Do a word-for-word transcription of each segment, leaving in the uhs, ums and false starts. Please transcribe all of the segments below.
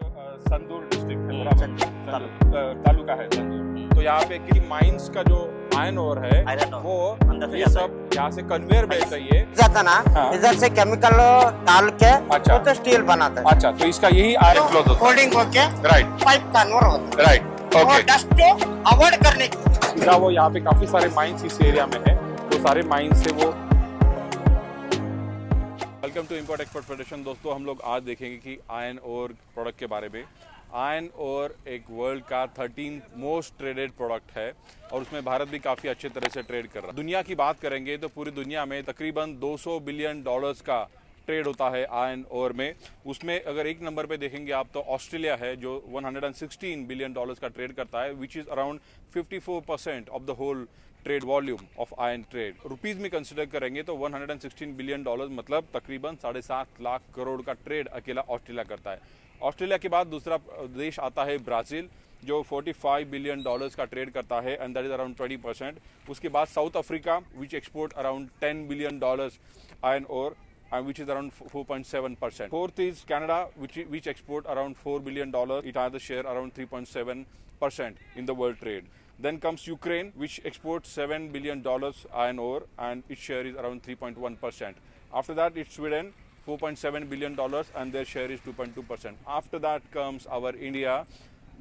संदूर district है, तालुका है संदूर। तो यहाँ पे की माइंस का जो आयरन ओर है वो ये सब यहाँ से कन्वेयर बेल्ट है, जाता ना इधर से केमिकल डाल के तो स्टील बनाता है। अच्छा, तो इसका यही आयरन फ्लो होता है, फोल्डिंग होके राइट पाइप कन्वर्ट होता है, राइट ओके। डस्ट को अवॉइड करने के वो यहाँ पे काफी सारे माइंस इस एरिया में है, तो सारे माइंस से वो। Welcome to import export federation. दोस्तों, हम लोग आज देखेंगे कि आयरन ओर प्रोडक्ट के बारे में। आयरन ओर एक वर्ल्ड का थर्टीन मोस्ट ट्रेडेड प्रोडक्ट है और उसमें भारत भी काफ़ी अच्छे तरह से ट्रेड कर रहा है। दुनिया की बात करेंगे तो पूरी दुनिया में तकरीबन दो सौ बिलियन डॉलर्स का ट्रेड होता है आयरन ओर में। उसमें अगर एक नंबर पे देखेंगे आप तो ऑस्ट्रेलिया है जो एक सौ सोलह बिलियन डॉलर्स का ट्रेड करता है, विच इज़ अराउंड चौवन percent of the whole trade volume of iron trade. Rupees में कंसिडर करेंगे तो एक सौ सोलह बिलियन डॉलर्स मतलब तकरीबन साढ़े सात लाख करोड़ का ट्रेड अकेला ऑस्ट्रेलिया करता है। ऑस्ट्रेलिया के बाद दूसरा देश आता है ब्राज़ील जो पैंतालीस बिलियन डॉलर्स का ट्रेड करता है and that is around twenty percent. उसके बाद South Africa which export around ten billion dollars iron ore and which is around four point seven percent. Fourth is Canada which which export around four billion dollars. It has a share around three point seven percent in the world trade. Then comes Ukraine which exports seven billion dollars iron ore and its share is around three point one percent. After that it's Sweden four point seven billion dollars and their share is two point two percent. After that comes our India.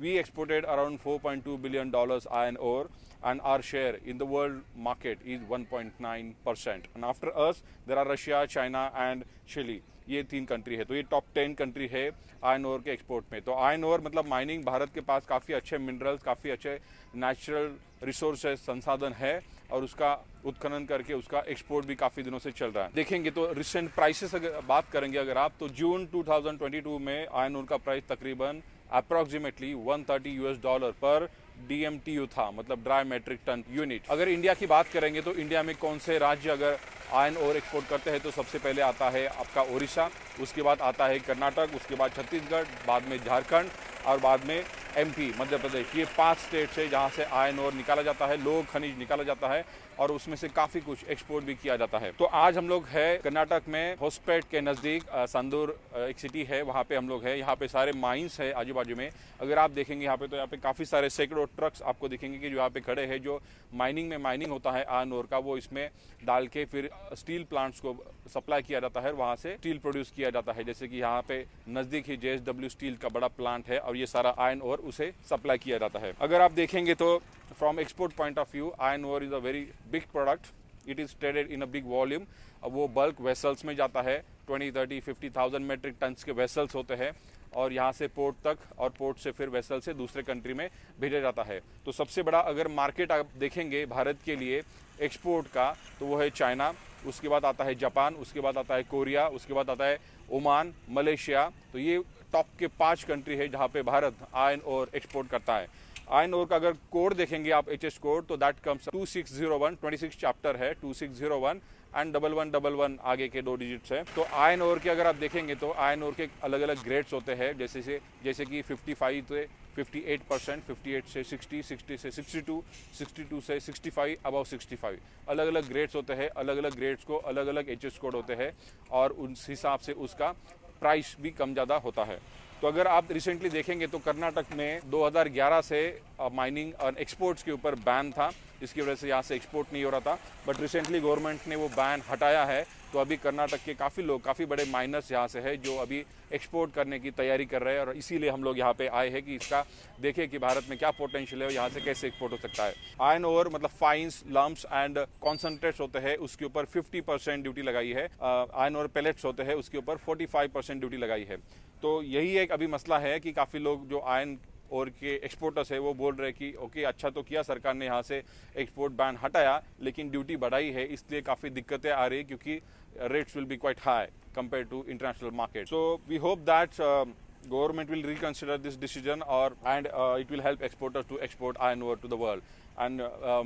We exported around four point two billion dollars iron ore and our share in the world market is one point nine percent. And after us there are Russia, China and Chile. ये तीन country है, तो ये top ten country है iron ore के export में। तो iron ore मतलब माइनिंग, भारत के पास काफ़ी अच्छे मिनरल्स, काफ़ी अच्छे नेचुरल रिसोर्सेज संसाधन है और उसका उत्खनन करके उसका एक्सपोर्ट भी काफ़ी दिनों से चल रहा है। देखेंगे तो रिसेंट प्राइसेस अगर बात करेंगे अगर आप तो जून दो हज़ार बाईस में आयरन ओर का प्राइस तकरीबन अप्रॉक्सीमेटली एक सौ तीस यूएस डॉलर पर डी एम टी यू था, मतलब ड्राई मेट्रिक टन यूनिट। अगर इंडिया की बात करेंगे तो इंडिया में कौन से राज्य अगर आयरन ओर एक्सपोर्ट करते हैं तो सबसे पहले आता है आपका ओडिशा, उसके बाद आता है कर्नाटक, उसके बाद छत्तीसगढ़, बाद में झारखंड और बाद में एम पी मध्य प्रदेश। ये पांच स्टेट से जहाँ से आयरन ओर निकाला जाता है, लोह खनिज निकाला जाता है और उसमें से काफ़ी कुछ एक्सपोर्ट भी किया जाता है। तो आज हम लोग है कर्नाटक में होसपेट के नज़दीक संदूर एक सिटी है, वहाँ पे हम लोग है। यहाँ पे सारे माइंस है आजू बाजू में। अगर आप देखेंगे यहाँ पे तो यहाँ पे काफ़ी सारे सैकड़ों ट्रक्स आपको दिखेंगे कि जो यहाँ पे खड़े हैं, जो माइनिंग में माइनिंग होता है आयरन ओर का वो इसमें डाल के फिर स्टील प्लांट्स को सप्लाई किया जाता है, वहाँ से स्टील प्रोड्यूस किया जाता है। जैसे कि यहाँ पे नज़दीक ही जे एस डब्ल्यू स्टील का बड़ा प्लांट है और ये सारा आयरन ओर उसे सप्लाई किया जाता है। अगर आप देखेंगे तो from export point of view iron ore is a very big product, it is traded in a big volume. वो बल्क वेसल्स में जाता है, twenty, thirty, fifty thousand metric tons के वेसल्स होते हैं और यहाँ से पोर्ट तक और पोर्ट से फिर वेसल से दूसरे कंट्री में भेजा जाता है। तो सबसे बड़ा अगर मार्केट आप देखेंगे भारत के लिए एक्सपोर्ट का तो वो है चाइना, उसके बाद आता है जापान, उसके बाद आता है कोरिया, उसके बाद आता है ओमान, मलेशिया। तो ये टॉप के पाँच कंट्री है जहाँ पे भारत आयरन ओर एक्सपोर्ट करता है। आयरन ओर का अगर कोड देखेंगे आप एच एस कोड तो that comes to six zero one, छब्बीस चैप्टर है two six zero one and double one double one आगे के दो डिजिट्स है। तो आयरन ओर के अगर आप देखेंगे तो आयरन ओर के अलग अलग ग्रेड्स होते हैं, जैसे से जैसे कि पचपन से अट्ठावन परसेंट, अट्ठावन से साठ, साठ से बासठ, बासठ से पैंसठ, अबाव पैंसठ, अलग अलग ग्रेड्स होते हैं। अलग अलग ग्रेड्स को अलग अलग एच एस कोड होते हैं और उस हिसाब से उसका प्राइस भी कम ज़्यादा होता है। तो अगर आप रिसेंटली देखेंगे तो कर्नाटक में दो हज़ार ग्यारह से माइनिंग और एक्सपोर्ट्स के ऊपर बैन था, इसकी वजह से यहाँ से एक्सपोर्ट नहीं हो रहा था, बट रिसेंटली गवर्नमेंट ने वो बैन हटाया है। तो अभी कर्नाटक के काफ़ी लोग, काफ़ी बड़े माइनर्स यहाँ से है जो अभी एक्सपोर्ट करने की तैयारी कर रहे हैं और इसीलिए हम लोग यहाँ पे आए हैं कि इसका देखें कि भारत में क्या पोटेंशियल है और यहाँ से कैसे एक्सपोर्ट हो सकता है। आयरन ओर मतलब फाइन्स, लम्प्स एंड कॉन्सनट्रेट्स होते हैं, उसके ऊपर फिफ्टी परसेंट ड्यूटी लगाई है। आयरन ओर पैलेट्स होते हैं उसके ऊपर फोर्टी फाइव परसेंट ड्यूटी लगाई है। तो यही एक अभी मसला है कि काफ़ी लोग जो आयरन और के एक्सपोर्टर्स है वो बोल रहे कि ओके अच्छा तो किया सरकार ने यहाँ से एक्सपोर्ट बैन हटाया लेकिन ड्यूटी बढ़ाई है, इसलिए काफ़ी दिक्कतें आ रही है क्योंकि rates will be quite high compare to international market. So we hope that government will reconsider this decision और and it will help exporters to export iron ore to the world and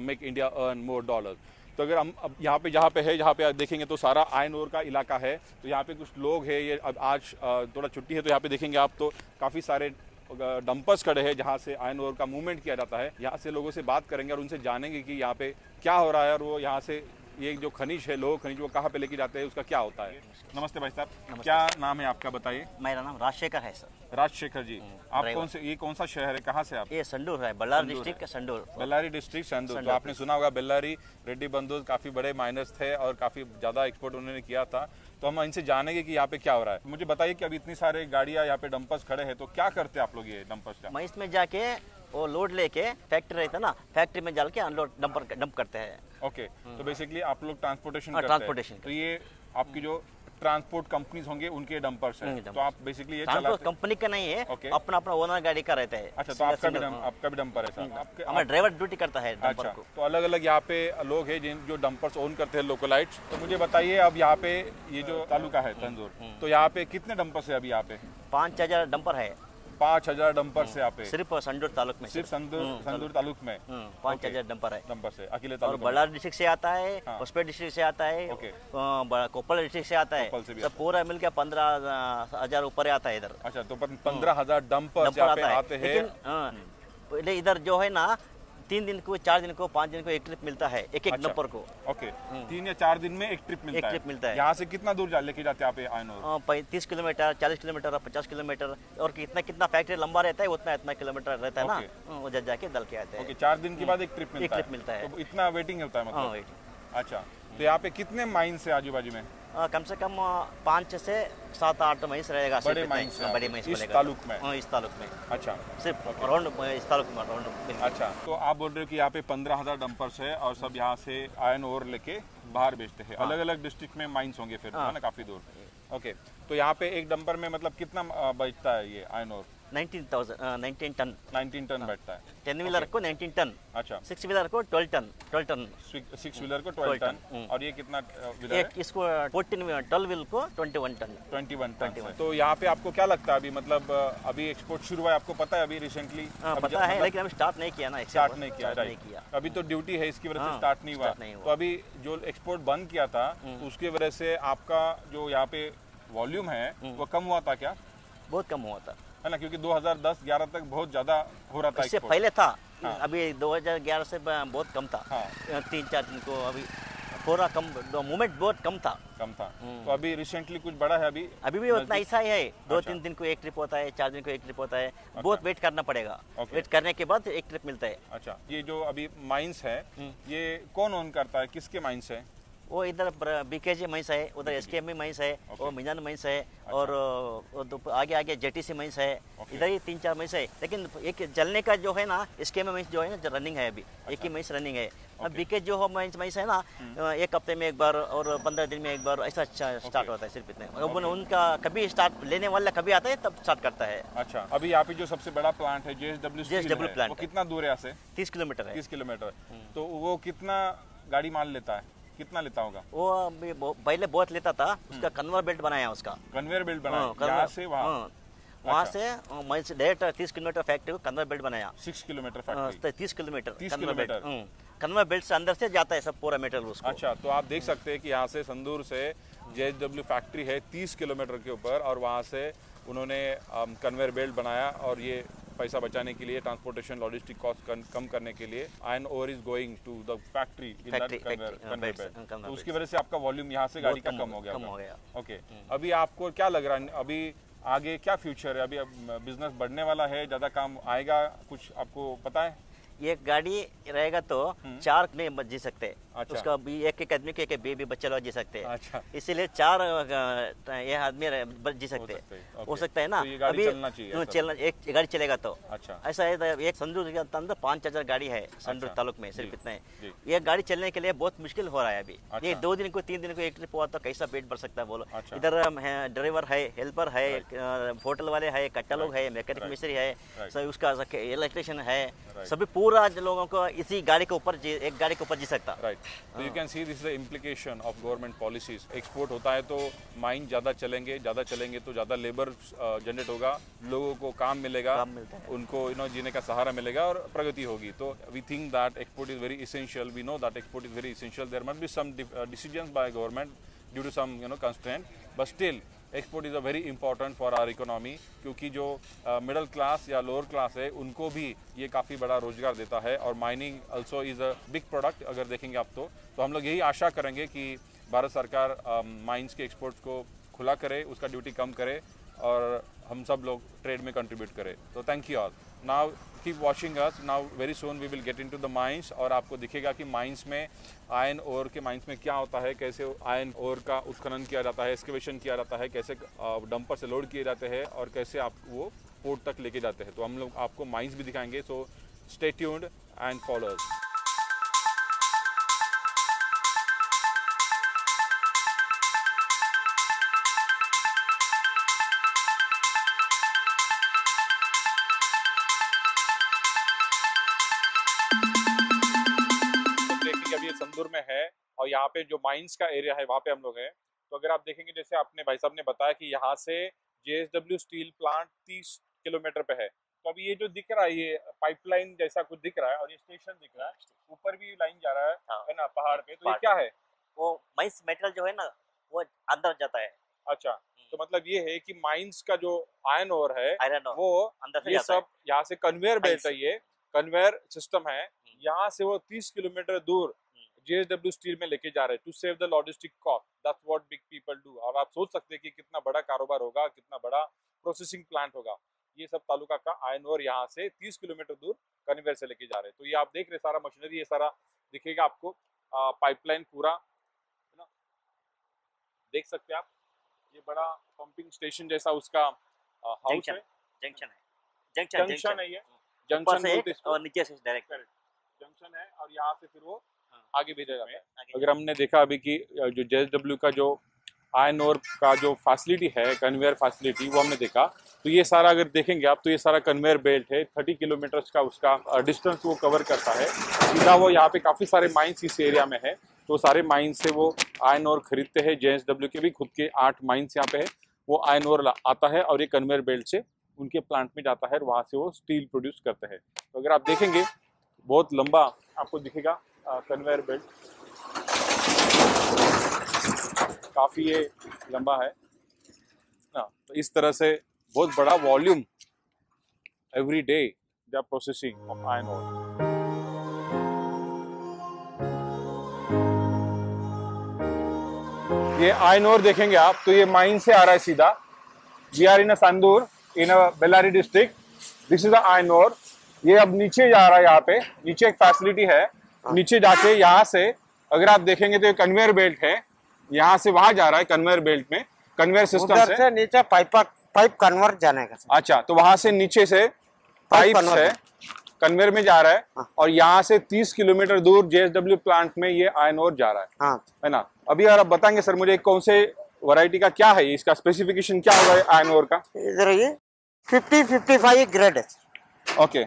make India earn more dollar. तो अगर हम अब यहाँ पे जहाँ पे है जहाँ पे आप देखेंगे तो सारा आयरन ओर का इलाका है। तो यहाँ पे कुछ लोग है, ये अब आज थोड़ा छुट्टी है तो यहाँ पे देखेंगे आप तो काफ़ी सारे डंपर्स खड़े हैं जहाँ से आयरन ओर का मूवमेंट किया जाता है। यहाँ से लोगों से बात करेंगे और उनसे जानेंगे कि यहाँ पे क्या हो रहा है और वो यहाँ से ये जो खनिज है, लोह खनिज, वो कहाँ पे लेके जाते हैं, उसका क्या होता है? नमस्ते भाई साहब, क्या नाम है आपका बताइए? मेरा नाम राजशेखर है सर। राजशेखर जी, आप कौन से, ये कौन सा शहर है, कहाँ से आप? ये संडूर है, बल्लारी डिस्ट्रिक्ट का संडूर। बल्लारी डिस्ट्रिक्ट संडूर, तो आपने सुना होगा बेल्लारी रेड्डी बंधु काफी बड़े माइनर्स थे और काफी ज्यादा एक्सपोर्ट उन्होंने किया था। तो हम इनसे जानेंगे कि यहाँ पे क्या हो रहा है। मुझे बताइए कि अभी इतनी सारे गाड़ियाँ यहाँ पे डंपर्स खड़े हैं, तो क्या करते हैं आप लोग ये डंपर्स? मैं इसमें जाके वो लोड लेके फैक्ट्री रहता है ना, फैक्ट्री में जाल के अनलोड डंपर डंप करते हैं। ओके, तो बेसिकली आप लोग ट्रांसपोर्टेशन करते हैं। ट्रांसपोर्टेशन, तो ये आपकी जो ट्रांसपोर्ट कंपनीज होंगे उनके डंपर्स हैं। तो आप बेसिकली ये ट्रांसपोर्ट कंपनी का नहीं है, okay. अपना अपना ओनर गाड़ी का रहता है। अच्छा, तो आपका भी आपका भी डंपर है सर? हमारा ड्राइवर ड्यूटी करता है डंपर को। तो अलग अलग यहाँ पे लोग हैं जिन जो डंपर्स ओन करते हैं, लोकलाइट्स। तो मुझे बताइए अब यहाँ पे ये जो तालुका है संदूर, तो यहाँ पे कितने डंपर्स है अभी यहाँ पे? पाँच हजार डंपर है। पाँच हजार डंपर से आप सिर्फ संडूर तालुक में? सिर्फ संडूर संडूर तालुक में पाँच हजार डंपर है। डंपर से अकेले तालुक में? बल्लारी डिस्ट्रिक्ट से आता है, उसपे डिस्ट्रिक्ट से आता है, कोप्पल डिस्ट्रिक्ट से आता है, पूरा मिलकर पंद्रह हजार ऊपर आता है इधर। अच्छा, तो पंद्रह हजार डंपर आते हैं इधर जो है ना। तीन दिन को, चार दिन को, पाँच दिन को एक ट्रिप मिलता है एक एक डंपर को। ओके, तीन या चार दिन में एक ट्रिप मिलता है। एक ट्रिप मिलता है। यहाँ से कितना दूर लेके जाते हैं आप? पैंतीस किलोमीटर, चालीस किलोमीटर, पचास किलोमीटर, और कितना कितना फैक्ट्री लंबा रहता है उतना इतना किलोमीटर रहता है ना, वो जाके दल के आते हैं। चार दिन के बाद एक ट्रिप मिलता है, इतना वेटिंग होता है। अच्छा, तो यहाँ पे कितने माइंस है आजू बाजू में? कम से कम पाँच से सात आठ माइंस रहेगा। बड़े माइंस, बड़े माइंस इस तालुक में? इस तालुक में। अच्छा, सिर्फ राउंड इस तालुक में राउंड। अच्छा, तो आप बोल रहे हो कि यहाँ पे पंद्रह हजार डंपर्स है और सब यहाँ से आयरन ओर लेके बाहर बेचते हैं। अलग अलग डिस्ट्रिक्ट में माइंस होंगे फिर है ना, काफी दूर। ओके, तो यहाँ पे एक डंपर में मतलब कितना बेचता है ये iron ore? Nineteen thousand nineteen ton. Nineteen ton बैठता है। टेन व्हीलर को नाइनटीन टन। अच्छा, सिक्स व्हीलर को twelve ton. Twelve ton, six wheeler को ट्वेल्व टन। और ये कितना व्हीलर है? इसको फोर्टीन व्हीलर, ट्वेल्व व्हील को twenty one ton. Twenty one ton. तो यहाँ पे आपको क्या लगता है अभी, मतलब अभी एक्सपोर्ट शुरू हुआ है, आपको पता है अभी रिसेंटली? पता है, लेकिन अभी स्टार्ट नहीं किया ना। स्टार्ट नहीं किया अभी, तो ड्यूटी है इसकी वजह से स्टार्ट नहीं हुआ। तो अभी जो एक्सपोर्ट बंद किया था उसकी वजह से आपका जो यहाँ पे वॉल्यूम है वो कम हुआ था क्या? बहुत कम हुआ था है ना, क्योंकि दो हज़ार दस ग्यारह तक बहुत ज्यादा हो रहा था। इससे पहले था, हाँ। अभी दो हज़ार ग्यारह से बहुत कम था, हाँ। तीन चार दिन को अभी थोड़ा कम, मूवमेंट बहुत कम था। कम था। तो अभी रिसेंटली कुछ बड़ा है अभी? अभी भी उतना ऐसा ही है, दो अच्छा। तीन दिन को एक ट्रिप होता है, चार दिन को एक ट्रिप होता है। अच्छा। बहुत वेट करना पड़ेगा, वेट करने के बाद एक ट्रिप मिलता है। अच्छा, ये जो अभी माइंस है ये कौन ओन करता है, किसके माइंस है? वो इधर बीके माइंस है, उधर एसकेएम माइंस है, और मिजान माइंस है, और आगे आगे जेटीसी माइंस है। इधर ही तीन चार माइंस है, लेकिन एक जलने का जो है ना एसकेएम माइंस जो है ना रनिंग है अभी। अच्छा। एक ही माइंस रनिंग है। अब बीके जो हो माइंस माइंस है ना, एक हफ्ते में एक बार और पंद्रह दिन में एक बार ऐसा स्टार्ट होता है सिर्फ इतने। उनका कभी स्टार्ट लेने वाला कभी आता है तब स्टार्ट करता है। अच्छा, अभी यहाँ पे जो सबसे बड़ा प्लांट है जेएसडब्ल्यू जेएसडब्ल्यू प्लांट, कितना दूर है यहाँ से? तीस किलोमीटर है। तीस किलोमीटर तो वो कितना गाड़ी माल लेता है, कितना लेता होगा? वो पहले बहुत लेता था, उसका कन्वेयर बेल्ट बनाया, उसका कन्वेयर बेल्ट बनाया यहाँ से वहाँ। वहाँ से मैं डायरेक्ट तीस किलोमीटर फैक्ट्री को कन्वेयर बेल्ट बनाया। सिक्स किलोमीटर फैक्ट्री, तीस किलोमीटर तीस किलोमीटर कन्वेयर बेल्ट से अंदर से जाता है सब पूरा मेटल उसको। अच्छा, तो आप देख सकते हैं कि यहाँ से संदूर से जेएसडब्ल्यू फैक्ट्री है तीस किलोमीटर के ऊपर, और वहाँ से उन्होंने कन्वेयर बेल्ट बनाया। और ये पैसा बचाने के लिए, ट्रांसपोर्टेशन लॉजिस्टिक कॉस्ट कम करने के लिए, iron ore is going to the factory in that conveyor belt. उसकी वजह से आपका वॉल्यूम यहाँ से गाड़ी का कम हो गया। ओके, अभी आपको क्या लग रहा है अभी आगे क्या फ्यूचर है? अभी बिजनेस बढ़ने वाला है, ज्यादा काम आएगा, कुछ आपको पता है? एक गाड़ी रहेगा तो चार नहीं जी सकते। अच्छा। उसका भी एक एक आदमी के एक बेबी बच्चा लोग जी सकते हैं। अच्छा। इसीलिए चार ये आदमी जी सकते हैं, हो सकता है ना। तो अभी चलना, एक गाड़ी चलेगा तो अच्छा। ऐसा है, एक संदूर के अंदर पाँच हजार गाड़ी है संदूर तालुक में सिर्फ इतना है। ये गाड़ी चलने के लिए बहुत मुश्किल हो रहा है अभी। ये दो दिन को, तीन दिन को एक ट्रिप हुआ तो कैसा पेट भर सकता है बोलो। इधर ड्राइवर है, हेल्पर है, होटल वाले है, कट्टा लोग है, मैकेनिक मिस्त्री है, उसका इलेक्ट्रिशियन है, सभी पूरा लोगों को इसी गाड़ी के ऊपर, एक गाड़ी के ऊपर जी सकता। राइट, तो you can see this is the implication of government policies. Export होता है तो माइन ज़्यादा चलेंगे, ज़्यादा चलेंगे तो ज़्यादा लेबर जनरेट होगा, लोगों को काम मिलेगा, काम मिलता है। उनको यू नो जीने का सहारा मिलेगा और प्रगति होगी। तो we think that export is very essential, we know that export is very essential. There must be some decisions by government due to some you know constraint, but still export is a very important for our economy, क्योंकि जो middle class या lower class है उनको भी ये काफ़ी बड़ा रोजगार देता है, और mining also is a big product अगर देखेंगे आप तो तो हम लोग यही आशा करेंगे कि भारत सरकार माइंस uh, के एक्सपोर्ट्स को खुला करे, उसका ड्यूटी कम करे और हम सब लोग ट्रेड में कंट्रीब्यूट करें। तो thank you all, now keep watching us, now very soon we will get into the mines और आपको दिखेगा कि माइंस में आयरन ओर के माइंस में क्या होता है, कैसे आयरन ओर का उत्खनन किया जाता है, एक्सकेवेशन किया जाता है, कैसे डंपर से लोड किए जाते हैं और कैसे आप वो पोर्ट तक लेके जाते हैं। तो हम लोग आपको माइंस भी दिखाएंगे, so stay tuned and follow us. Sandur में है और यहाँ पे जो माइंस का एरिया है वहाँ पे हम लोग हैं। तो अगर आप देखेंगे, जैसे आपने भाई साहब ने बताया कि यहाँ से J S W steel plant तीस किलोमीटर पे है। तो अभी ये जो दिख रहा है ये पाइपलाइन जैसा कुछ दिख रहा है और ये स्टेशन दिख रहा है, ऊपर भी लाइन जा रहा है, हाँ, है ना, पहाड़ पे। तो ये क्या है? वो माइंस मेटल जो है ना वो अंदर जाता है। अच्छा, तो मतलब ये है कि माइंस का जो आयरन ओर है वो अंदर, ये सब यहाँ से कन्वेयर बेल्ट है, ये कन्वेयर सिस्टम है, यहाँ से वो तीस किलोमीटर दूर जे एस डब्ल्यू स्टील में लेके जा रहे हैं to save the logistic cost. That's what big people do. और आप सोच सकते हैं कि कितना बड़ा कारोबार होगा, कितना बड़ा प्रोसेसिंग प्लांट होगा। ये सब तालुका का आयरन ओर यहाँ से तीस किलोमीटर दूर कन्वेयर से लेके जा रहे हैं। तो ये आप देख रहे सारा मशीनरी, ये सारा दिखेगा आपको, पाइपलाइन पूरा, है ना, देख सकते हैं आप। ये बड़ा पंपिंग स्टेशन जैसा उसका हाउस है, जंक्शन है, जंक्शन है, ये जंक्शन और नीचे से डायरेक्ट जंक्शन है और यहाँ से फिर वो आगे भेजा जाता है। अगर हमने देखा अभी कि जो जे एस डब्ल्यू का जो आयरन ओर का जो फैसिलिटी है, कन्वेयर फैसिलिटी, वो हमने देखा। तो ये सारा अगर देखेंगे आप तो ये सारा कन्वेयर बेल्ट है, तीस किलोमीटर्स का उसका डिस्टेंस वो कवर करता है सीधा। वो यहाँ पे काफ़ी सारे माइंस इस एरिया में है, तो सारे माइंस से वो आयरन ओर खरीदते हैं। जे एस डब्ल्यू के भी खुद के आठ माइंस यहाँ पे है, वो आयरन ओर आता है और ये कन्वेयर बेल्ट से उनके प्लांट में जाता है और वहाँ से वो स्टील प्रोड्यूस करते हैं। तो अगर आप देखेंगे बहुत लंबा आपको दिखेगा कन्वेयर बेल्ट, काफ़ी ये लंबा है ना। तो इस तरह से बहुत बड़ा volume every day they are processing of iron ore. ये आयरन ओर देखेंगे आप तो ये माइन से आ रहा है सीधा। We are in a Sandur in a Bellary district, this is a iron ore. ये अब नीचे जा रहा है, यहाँ पे नीचे एक फैसिलिटी है, नीचे जाके यहाँ से अगर आप देखेंगे तो ये कन्वेयर बेल्ट है, यहाँ से वहाँ जा रहा है कन्वेयर बेल्ट में, कन्वेयर सिस्टम से, से नीचे पाइप पाइप कन्वर्ट जाने का। अच्छा, तो वहाँ से नीचे से पाइप से कन्वेयर में जा रहा है, हाँ। और यहाँ से तीस किलोमीटर दूर जे एस डब्ल्यू प्लांट में ये आयरन ओर जा रहा है, हाँ। है ना। अभी अगर आप बताएंगे सर मुझे कौन से वैरायटी का क्या है, इसका स्पेसिफिकेशन क्या होगा आयरन ओर का? इधर ये फिफ्टी फिफ्टी फाइव ग्रेड है। ओके,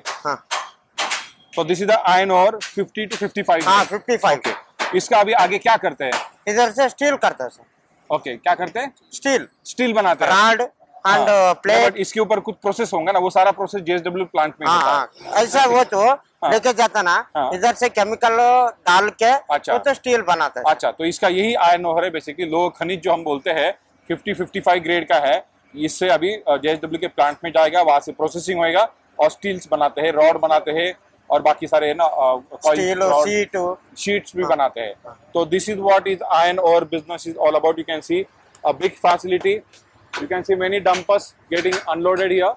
तो this is the iron ore fifty two fifty five. हाँ, फिफ्टी फाइव। okay. इसका अभी आगे क्या करते हैं? इधर से स्टील करते हैं सर। ओके, क्या करते हैं? स्टील स्टील बनाते हैं, रॉड एंड प्लेट। बट इसके ऊपर कुछ प्रोसेस होगा ना, वो सारा process J S W plant में होता है। ऐसा वो तो लेके जाता ना, इधर से केमिकल डाल के, अच्छा, तो स्टील बनाते हैं। अच्छा, तो इसका यही आयरन ओर है बेसिकली, लो खनिज जो हम बोलते हैं, फिफ्टी फिफ्टी फाइव ग्रेड का है। इससे अभी जे एस डब्ल्यू के प्लांट में जाएगा, वहाँ से प्रोसेसिंग होएगा और स्टील्स बनाते हैं, रॉड बनाते हैं और बाकी सारे है ना स्टील शीट शीट्स भी, हाँ, बनाते हैं। तो this is what is iron ore business is all about. You can see a big facility, you can see many dumpers getting unloaded here,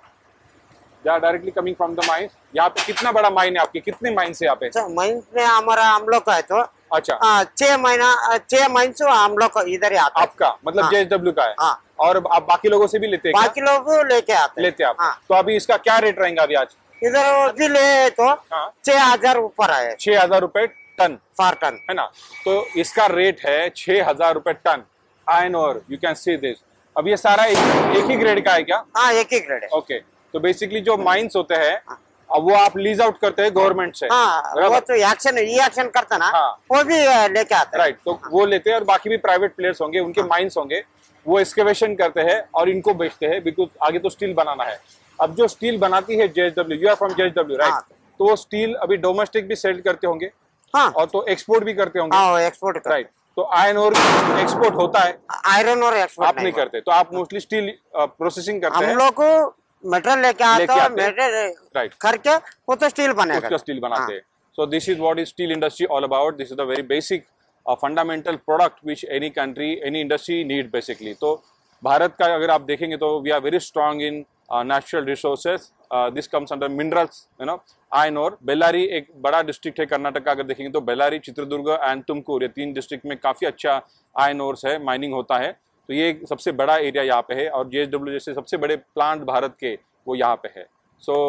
they are directly coming from the mines. यहाँ पे कितना बड़ा mine है आपके, कितने mines है यहाँ पे? माइंस में हमारा हम लोग का है तो, अच्छा, छह महीना छह माइंस हम लोग इधर ही आता है आपका, मतलब जे एस डब्ल्यू का है। और आप बाकी लोगों से भी लेते हैं? बाकी लोगों लेके आते लेते आप। तो अभी इसका क्या रेट रहेगा अभी आज इधर भी ले तो? हाँ, छह हजार ऊपर है, छह हजार रूपए टन, फॉर टन, है ना। तो इसका रेट है छह हजार रूपए ton iron ore. You can see this. अब ये सारा एक, एक ही ग्रेड का है क्या? हाँ, एक ही ग्रेड है। ओके, तो बेसिकली जो माइंस होते हैं, हाँ, अब वो आप लीज आउट करते हैं गवर्नमेंट से, हाँ, वो तो एक्शन एक्शन करता ना, हाँ, वो भी लेके आता है, राइट। तो हाँ, वो लेते हैं और बाकी भी प्राइवेट प्लेयर्स होंगे, उनके माइंस होंगे, वो एक्सकेवेशन करते हैं और इनको बेचते हैं, बिकॉज आगे तो स्टील बनाना है। अब जो स्टील बनाती है J S W, you are from J S W right, तो वो स्टील अभी डोमेस्टिक भी सेल करते होंगे, हाँ, और तो एक्सपोर्ट भी करते होंगे, हाँ, एक्सपोर्ट राइट। तो आयरन और एक्सपोर्ट होता है, आयरन और एक्सपोर्ट आप नहीं करते, तो आप मोस्टली स्टील प्रोसेसिंग करते हैं। हम लोग को मटेरियल लेके आता है, मटेरियल करके वो तो स्टील बनाते हैं, स्टील बनाते हैं। So this is what is steel industry all about. This is the very basic fundamental product which any country any industry need basically. तो भारत का अगर आप देखेंगे तो we are very strong in natural resources, this comes under minerals, you know, iron ore. Bellary एक बड़ा district है कर्नाटक का, अगर देखेंगे तो बेल्लारी, चित्रदुर्ग एंड तुमकूर, ये तीन डिस्ट्रिक्ट में काफ़ी अच्छा आयन ओर्स है, माइनिंग होता है। तो ये एक सबसे बड़ा एरिया यहाँ पे है और जेएसडब्ल्यू जैसे सबसे बड़े प्लांट भारत के वो यहाँ पे है। So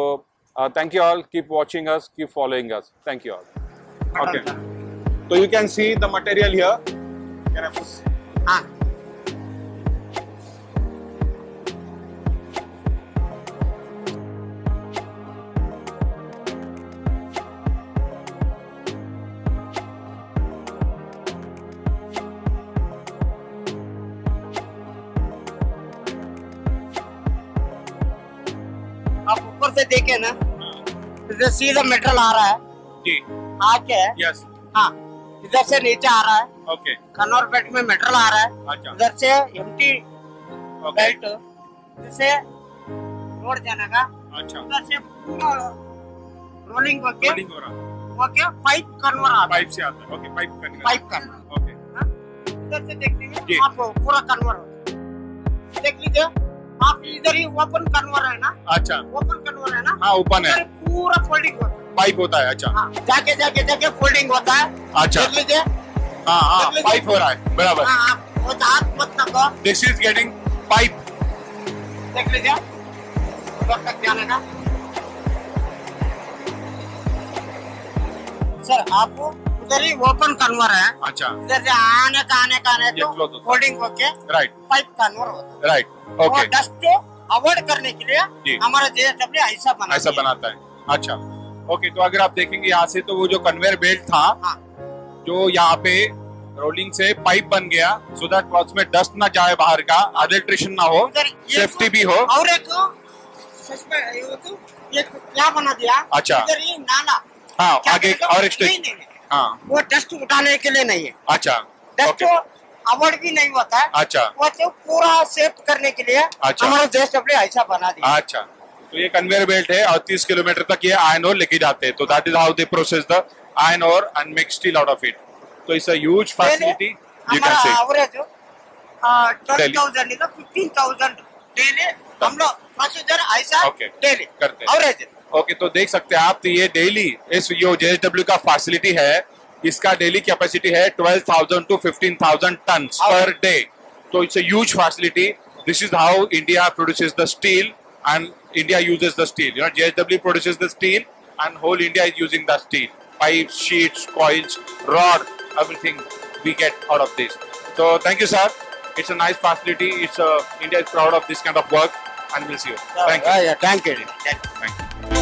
thank you all, keep watching us, keep following us, thank you all. Okay, तो you can see the material here. आप ऊपर से देखे ना, इधर सीधा मेटल आ रहा है जी, आके यस, हाँ, इधर से नीचे आ रहा है। ओके, कन्नौर बेल्ट में मेटल आ रहा है। अच्छा, इधर से एम्प्टी बेल्ट से रोड जाने का। अच्छा, इधर से पूरा रोलिंग होके रोलिंग हो रहा, ओके, पाइप कन्नौर आ रहा, पाइप से आता है। Okay, pipe conveyor, pipe conveyor, okay, हां, इधर से देखिए आप पूरा कन्नौर देख लीजिए आप। इधर ही ओपन कन्वर है ना? अच्छा, ओपन कन्वर है ना? हाँ, ओपन है, पूरा फोल्डिंग होता है, पाइप होता है। अच्छा, हाँ, जाके जाके जाके फोल्डिंग होता है। अच्छा, देख लीजिए, हाँ हाँ, पाइप हो रहा है बराबर। हाँ, वो हाथ मत रखो, दिस इज गेटिंग पाइप, देख लीजिए उधर तक जाने का। सर आपको इधर ही ओपन कन्वर है। अच्छा, इधर से आने का आने का आने तो फोल्डिंग होके राइट पाइप कन्वर होता है, राइट। ओके, डस्ट को अवॉइड करने के लिए हमारा जेएसडब्ल्यू ऐसा बना ऐसा बनाता है। अच्छा, ओके, तो अगर आप देखेंगे यहाँ से तो वो जो कन्वेयर बेल्ट था, हाँ, जो यहाँ पे रोलिंग से पाइप बन गया, सो दैट क्रॉस में डस्ट ना जाए बाहर का, अडल्ट्रेशन ना हो, सेफ्टी भी हो। और एक क्या बना दिया? अच्छा, नाला, हाँ, आगे और हाँ, वो डस्ट उठाने के लिए नहीं है। अच्छा, डस्ट अवॉइड भी नहीं होता है। अच्छा, वो तो पूरा सेफ करने के लिए हमारा जेएसडब्ल्यू ऐसा बना दिया। अच्छा, तो ये कन्वेयर बेल्ट है और तीस किलोमीटर तक ये आयरन ओर लेके जाते हैं। तो that is how they process the iron ore and make steel out of it. तो इट्स अ ह्यूज फैसिलिटी। हमारा एवरेज ट्वेल्व थाउजेंड का फिफ्टीन थाउजेंड डेली हम लोग प्रोसीजर ऐसा डेली करते हैं एवरेज। ओके, तो देख सकते हैं आप, तो ये डेली इस जो जेएसडब्ल्यू का फैसिलिटी है, इसका डेली कैपेसिटी है twelve thousand to fifteen thousand ton per day. तो it's a huge facility. This is how India produces the steel and India uses the steel, you know, JSW produces the steel and whole India is using the steel, pipe, sheets, coils, rod, everything we get out of this. So thank you sir, it's a nice facility, it's India is proud of this kind of work and will see you. Thank you, thank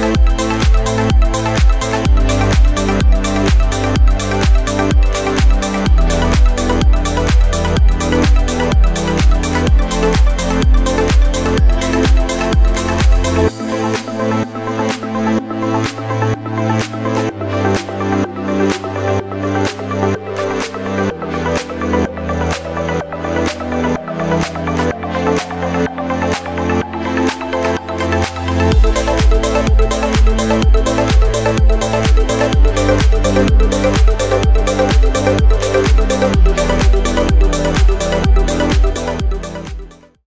you.